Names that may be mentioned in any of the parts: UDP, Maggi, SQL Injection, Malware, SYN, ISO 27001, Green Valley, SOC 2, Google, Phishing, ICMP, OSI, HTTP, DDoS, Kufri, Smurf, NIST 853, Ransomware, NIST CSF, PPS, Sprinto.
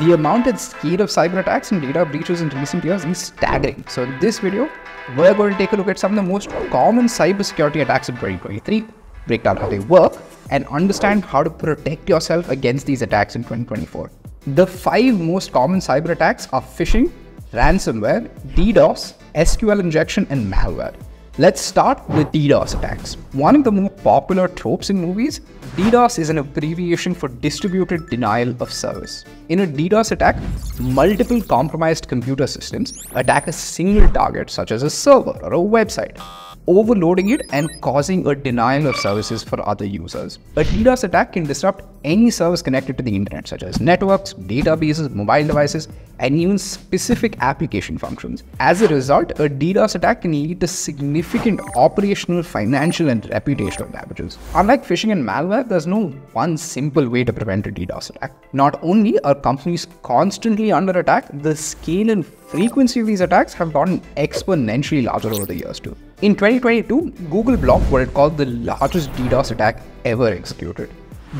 The amount and scale of cyber attacks and data breaches in recent years is staggering. So in this video, we're going to take a look at some of the most common cybersecurity attacks of 2023, break down how they work, and understand how to protect yourself against these attacks in 2024. The 5 most common cyber attacks are phishing, ransomware, DDoS, SQL injection, and malware. Let's start with DDoS attacks. One of the more popular tropes in movies, DDoS is an abbreviation for distributed denial of service. In a DDoS attack, multiple compromised computer systems attack a single target such as a server or a website, overloading it and causing a denial of services for other users. A DDoS attack can disrupt any service connected to the internet, such as networks, databases, mobile devices, and even specific application functions. As a result, a DDoS attack can lead to significant operational, financial, and reputational damages. Unlike phishing and malware, there's no one simple way to prevent a DDoS attack. Not only are companies constantly under attack, the scale and frequency of these attacks have gotten exponentially larger over the years too. In 2022, Google blocked what it called the largest DDoS attack ever executed.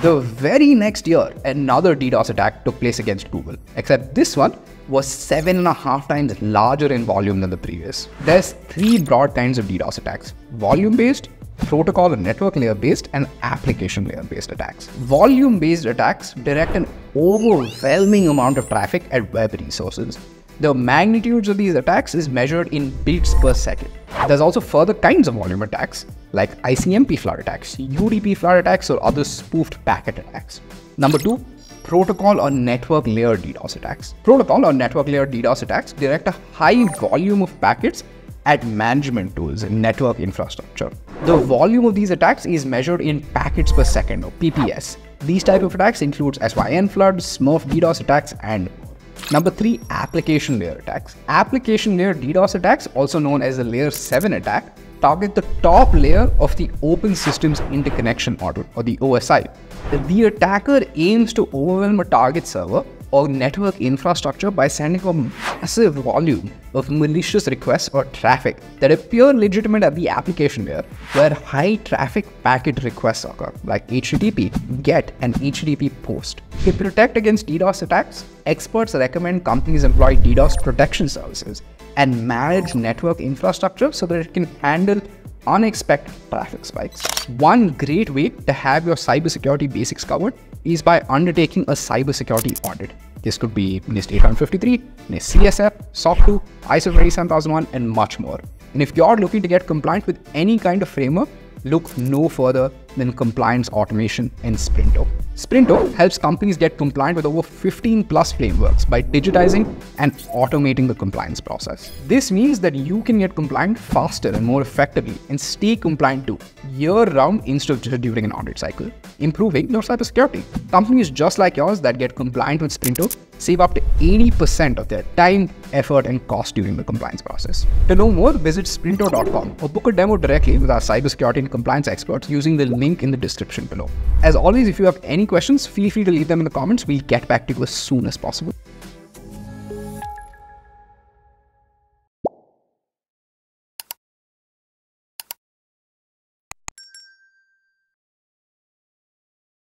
The very next year, another DDoS attack took place against Google, except this one was 7.5 times larger in volume than the previous. There's 3 broad kinds of DDoS attacks: volume-based, protocol and network layer-based, and application layer-based attacks. Volume-based attacks direct an overwhelming amount of traffic at web resources. The magnitudes of these attacks is measured in bits per second. There's also further kinds of volume attacks, like ICMP flood attacks, UDP flood attacks, or other spoofed packet attacks. Number 2, protocol or network layer DDoS attacks. Protocol or network layer DDoS attacks direct a high volume of packets at management tools and network infrastructure. The volume of these attacks is measured in packets per second, or PPS. These type of attacks includes SYN floods, Smurf DDoS attacks, and Number 3, application layer attacks. Application layer DDoS attacks, also known as the layer 7 attack, target the top layer of the Open Systems Interconnection Model, or the OSI. The attacker aims to overwhelm a target server or network infrastructure by sending a massive volume of malicious requests or traffic that appear legitimate at the application layer, where high traffic packet requests occur, like HTTP, GET, and HTTP POST. To protect against DDoS attacks, experts recommend companies employ DDoS protection services and manage network infrastructure so that it can handle unexpected traffic spikes. One great way to have your cybersecurity basics covered is by undertaking a cybersecurity audit. This could be NIST 853, NIST CSF, SOC 2, ISO 27001, and much more. And if you're looking to get compliant with any kind of framework, look no further than compliance automation and Sprinto. Sprinto helps companies get compliant with over 15+ frameworks by digitizing and automating the compliance process. This means that you can get compliant faster and more effectively, and stay compliant too, year-round instead of just during an audit cycle, improving your cybersecurity. Companies just like yours that get compliant with Sprinto save up to 80% of their time, effort, and cost during the compliance process. To know more, visit sprinto.com or book a demo directly with our cybersecurity and compliance experts using the link in the description below. As always, if you have any questions, feel free to leave them in the comments. We'll get back to you as soon as possible.